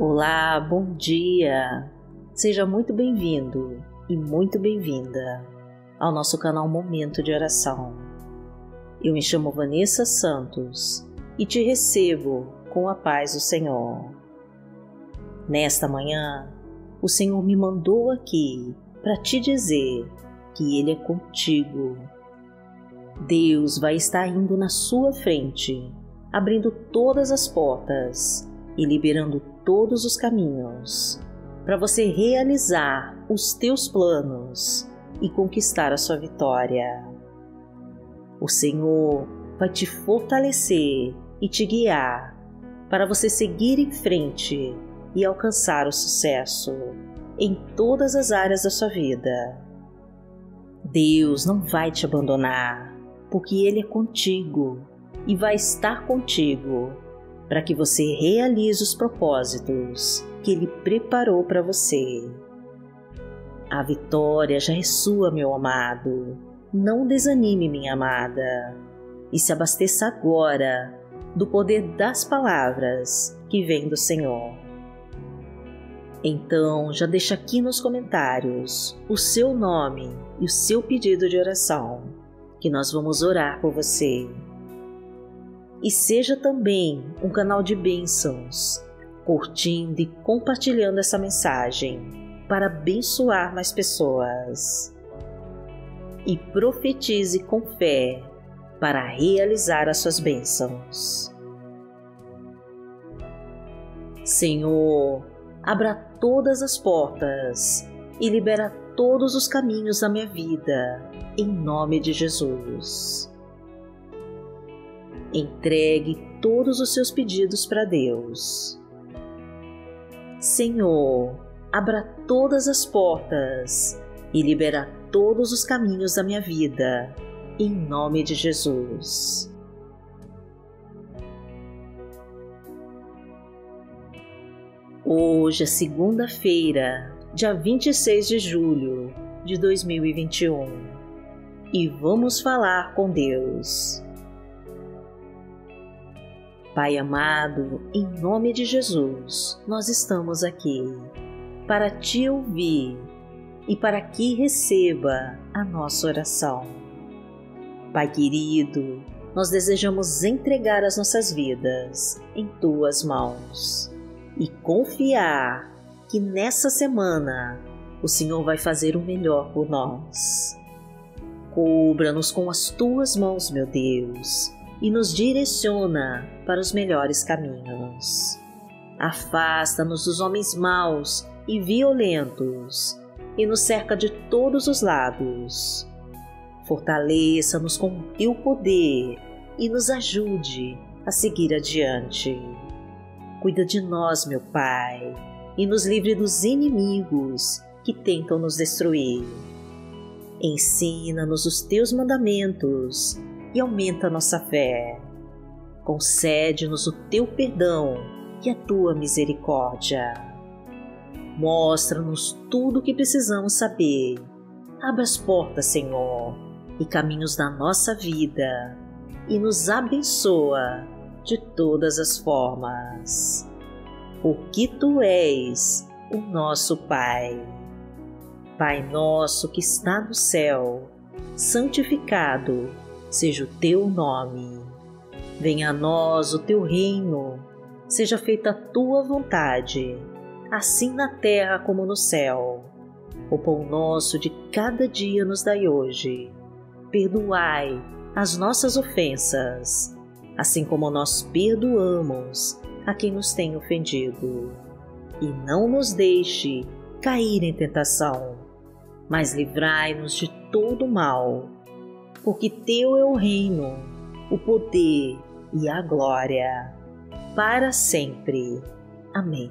Olá, bom dia! Seja muito bem-vindo e muito bem-vinda ao nosso canal Momento de Oração. Eu me chamo Vanessa Santos e te recebo com a paz do Senhor. Nesta manhã, o Senhor me mandou aqui para te dizer que Ele é contigo. Deus vai estar indo na sua frente, abrindo todas as portas e liberando todos os caminhos para você realizar os teus planos e conquistar a sua vitória. O Senhor vai te fortalecer e te guiar para você seguir em frente e alcançar o sucesso em todas as áreas da sua vida. Deus não vai te abandonar, porque Ele é contigo e vai estar contigo para que você realize os propósitos que Ele preparou para você. A vitória já é sua, meu amado. Não desanime, minha amada, e se abasteça agora do poder das palavras que vem do Senhor. Então, já deixa aqui nos comentários o seu nome e o seu pedido de oração, que nós vamos orar por você. E seja também um canal de bênçãos, curtindo e compartilhando essa mensagem para abençoar mais pessoas. E profetize com fé para realizar as suas bênçãos. Senhor, abra todas as portas e libera todos os caminhos da minha vida, em nome de Jesus. Entregue todos os seus pedidos para Deus. Senhor, abra todas as portas e libera todos os caminhos da minha vida, em nome de Jesus. Hoje é segunda-feira, dia 26 de julho de 2021, e vamos falar com Deus. Pai amado, em nome de Jesus, nós estamos aqui para te ouvir e para que receba a nossa oração. Pai querido, nós desejamos entregar as nossas vidas em tuas mãos e confiar que nessa semana o Senhor vai fazer o melhor por nós. Cubra-nos com as tuas mãos, meu Deus, e nos direciona para os melhores caminhos. Afasta-nos dos homens maus e violentos e nos cerca de todos os lados. Fortaleça-nos com o teu poder e nos ajude a seguir adiante. Cuida de nós, meu Pai, e nos livre dos inimigos que tentam nos destruir. Ensina-nos os teus mandamentos e aumenta nossa fé. Concede-nos o teu perdão e a tua misericórdia. Mostra-nos tudo o que precisamos saber. Abra as portas, Senhor, e caminhos da nossa vida, e nos abençoa de todas as formas, porque tu és o nosso Pai. Pai nosso que está no céu, santificado seja o teu nome. Venha a nós o teu reino. Seja feita a tua vontade, assim na terra como no céu. O pão nosso de cada dia nos dai hoje. Perdoai as nossas ofensas, assim como nós perdoamos a quem nos tem ofendido. E não nos deixe cair em tentação, mas livrai-nos de todo mal. Porque teu é o reino, o poder e a glória, para sempre. Amém.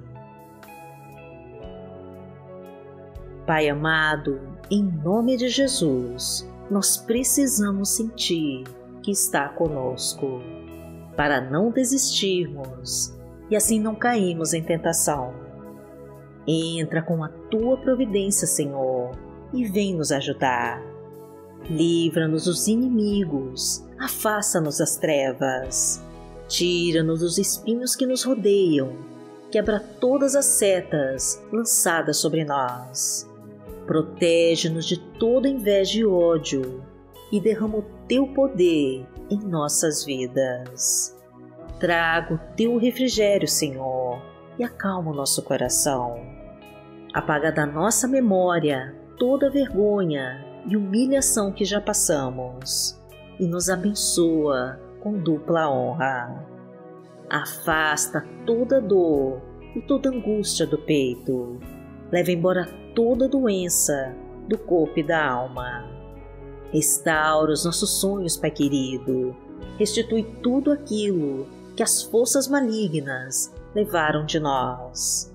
Pai amado, em nome de Jesus, nós precisamos sentir que está conosco, para não desistirmos e assim não cairmos em tentação. Entra com a tua providência, Senhor, e vem nos ajudar. Livra-nos dos inimigos, afasta-nos das trevas, tira-nos dos espinhos que nos rodeiam quebra todas as setas lançadas sobre nós. Protege-nos de toda inveja e ódio e derrama o Teu poder em nossas vidas. Traga o Teu refrigério, Senhor, e acalma o nosso coração. Apaga da nossa memória toda vergonha e humilhação que já passamos e nos abençoa com dupla honra. Afasta toda dor e toda angústia do peito. Leva embora toda doença do corpo e da alma. Restaura os nossos sonhos, Pai querido. Restitui tudo aquilo que as forças malignas levaram de nós.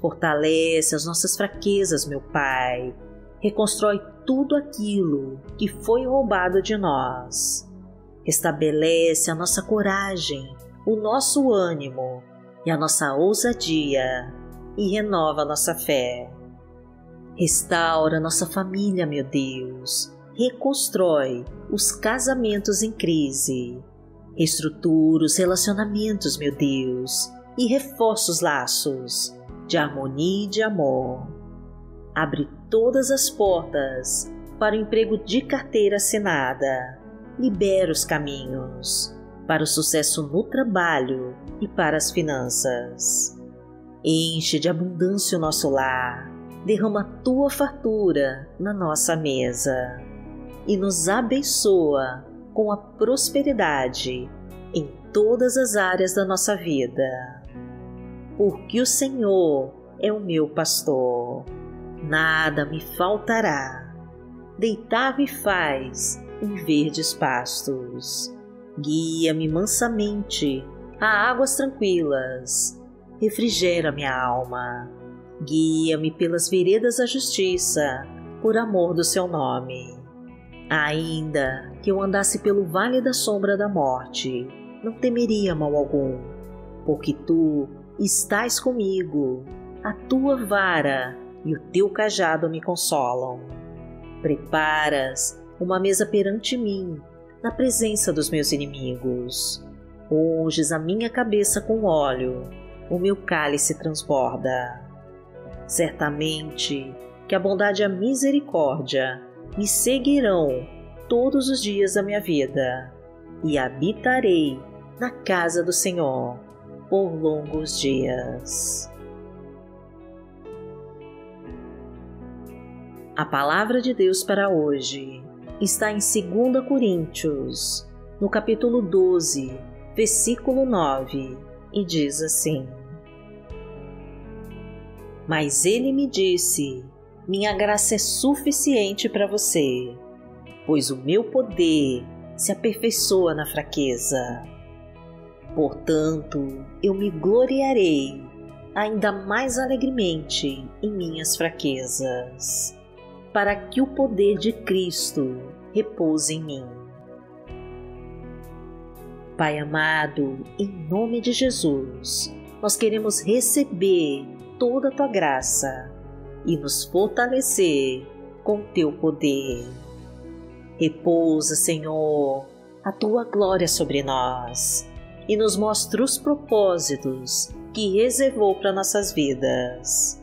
Fortalece as nossas fraquezas, meu Pai. Reconstrói tudo aquilo que foi roubado de nós. Restabelece a nossa coragem, o nosso ânimo e a nossa ousadia e renova a nossa fé. Restaura a nossa família, meu Deus. Reconstrói os casamentos em crise. Reestrutura os relacionamentos, meu Deus, e reforça os laços de harmonia e de amor. Abre todas as portas para o emprego de carteira assinada. Libera os caminhos para o sucesso no trabalho e para as finanças. Enche de abundância o nosso lar, derrama a Tua fartura na nossa mesa e nos abençoa com a prosperidade em todas as áreas da nossa vida. Porque o Senhor é o meu pastor, nada me faltará. Deitar-me faz em verdes pastos. Guia-me mansamente a águas tranquilas. Refrigera minha alma. Guia-me pelas veredas da justiça, por amor do Seu nome. Ainda que eu andasse pelo vale da sombra da morte, não temeria mal algum, porque Tu estás comigo. A Tua vara e o Teu cajado me consolam. Preparas uma mesa perante mim, na presença dos meus inimigos. Unges a minha cabeça com óleo, o meu cálice transborda. Certamente que a bondade e a misericórdia me seguirão todos os dias da minha vida, e habitarei na casa do Senhor por longos dias. A palavra de Deus para hoje está em 2 Coríntios, no capítulo 12, versículo 9, e diz assim: Mas ele me disse, minha graça é suficiente para você, pois o meu poder se aperfeiçoa na fraqueza. Portanto, eu me gloriarei ainda mais alegremente em minhas fraquezas, para que o poder de Cristo repouse em mim. Pai amado, em nome de Jesus, nós queremos receber toda a Tua graça e nos fortalecer com Teu poder. Repousa, Senhor, a Tua glória sobre nós e nos mostra os propósitos que reservou para nossas vidas.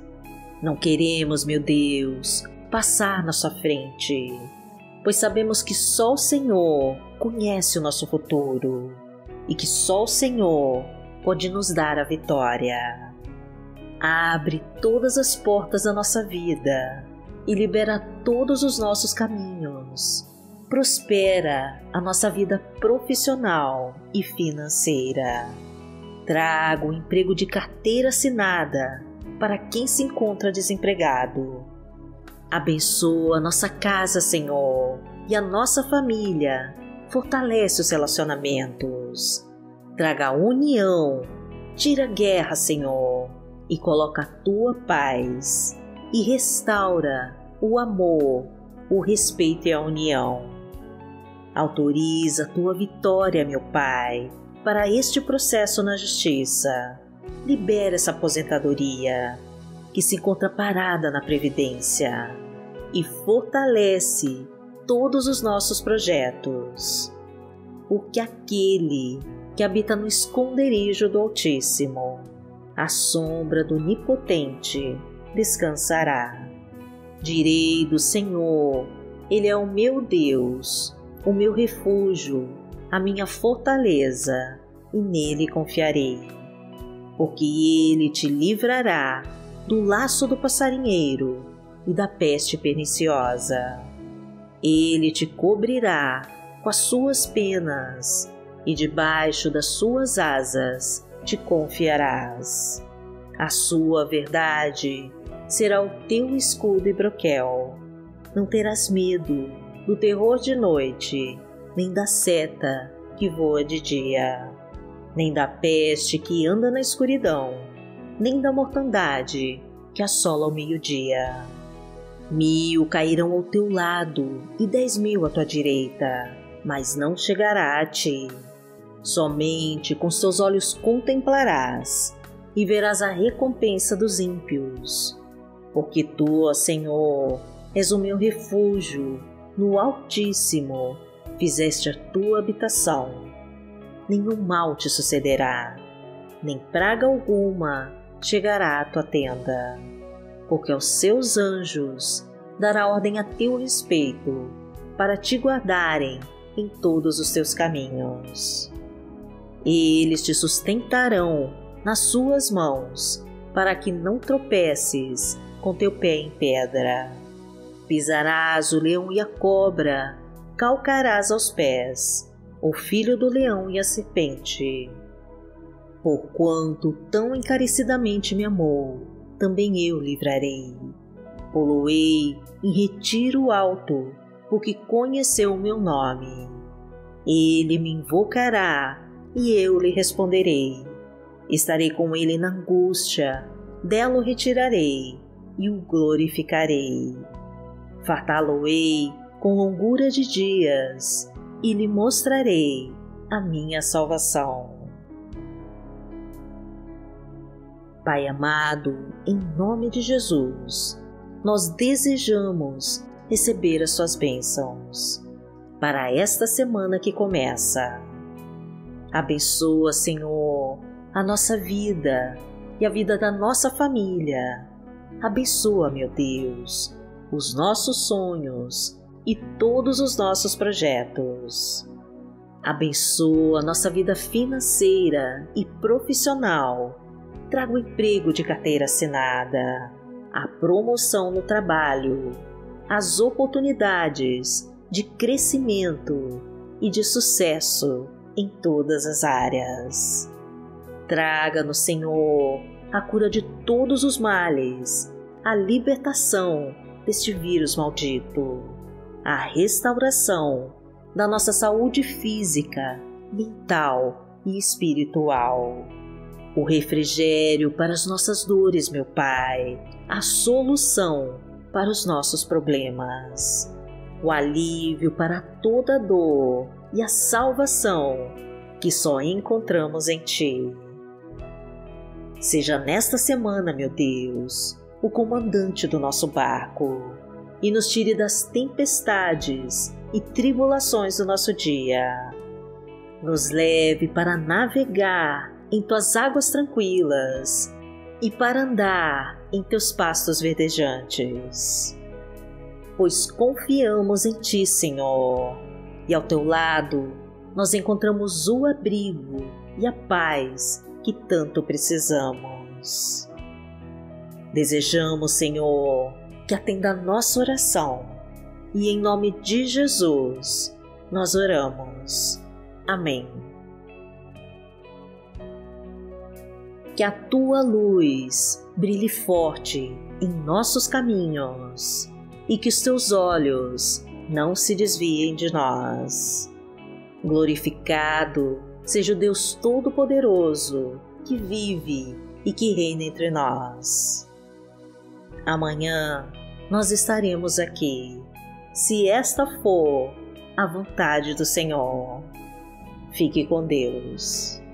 Não queremos, meu Deus, passar na Sua frente, pois sabemos que só o Senhor conhece o nosso futuro e que só o Senhor pode nos dar a vitória. Abre todas as portas da nossa vida e libera todos os nossos caminhos. Prospera a nossa vida profissional e financeira. Traga o emprego de carteira assinada para quem se encontra desempregado. Abençoa a nossa casa, Senhor, e a nossa família. Fortalece os relacionamentos. Traga a união. Tira a guerra, Senhor, e coloca a Tua paz. E restaura o amor, o respeito e a união. Autoriza a Tua vitória, meu Pai, para este processo na justiça. Libera essa aposentadoria que se encontra parada na Previdência e fortalece todos os nossos projetos, porque aquele que habita no esconderijo do Altíssimo, à sombra do Onipotente descansará. Direi do Senhor, Ele é o meu Deus, o meu refúgio, a minha fortaleza, e nele confiarei. Porque Ele te livrará do laço do passarinheiro e da peste perniciosa. Ele te cobrirá com as suas penas, e debaixo das suas asas te confiarás. A sua verdade será o teu escudo e broquel. Não terás medo do terror de noite, nem da seta que voa de dia, nem da peste que anda na escuridão, nem da mortandade que assola ao meio-dia. 1000 cairão ao teu lado e 10.000 à tua direita, mas não chegará a ti. Somente com seus olhos contemplarás e verás a recompensa dos ímpios. Porque tu, ó Senhor, és o meu refúgio, no Altíssimo fizeste a tua habitação. Nenhum mal te sucederá, nem praga alguma chegará à tua tenda. Porque aos seus anjos dará ordem a teu respeito, para te guardarem em todos os teus caminhos. Eles te sustentarão nas suas mãos, para que não tropeces com teu pé em pedra. Pisarás o leão e a cobra, calcarás aos pés o filho do leão e a serpente. Porquanto tão encarecidamente me amou, também eu livrarei. Poloei em retiro alto, porque conheceu o meu nome. Ele me invocará e eu lhe responderei. Estarei com ele na angústia, dela o retirarei e o glorificarei. Fartá-lo-ei com longura de dias e lhe mostrarei a minha salvação. Pai amado, em nome de Jesus, nós desejamos receber as suas bênçãos para esta semana que começa. Abençoa, Senhor, a nossa vida e a vida da nossa família. Abençoa, meu Deus, os nossos sonhos e todos os nossos projetos. Abençoa a nossa vida financeira e profissional. Traga o emprego de carteira assinada, a promoção no trabalho, as oportunidades de crescimento e de sucesso em todas as áreas. Traga-nos, Senhor, a cura de todos os males, a libertação deste vírus maldito, a restauração da nossa saúde física, mental e espiritual. O refrigério para as nossas dores, meu Pai, a solução para os nossos problemas, o alívio para toda dor e a salvação que só encontramos em Ti. Seja nesta semana, meu Deus, o comandante do nosso barco e nos tire das tempestades e tribulações do nosso dia. Nos leve para navegar em tuas águas tranquilas e para andar em teus pastos verdejantes. Pois confiamos em ti, Senhor, e ao teu lado nós encontramos o abrigo e a paz que tanto precisamos. Desejamos, Senhor, que atenda a nossa oração, e em nome de Jesus nós oramos. Amém. Que a Tua luz brilhe forte em nossos caminhos e que os Teus olhos não se desviem de nós. Glorificado seja o Deus Todo-Poderoso que vive e que reina entre nós. Amanhã nós estaremos aqui, se esta for a vontade do Senhor. Fique com Deus.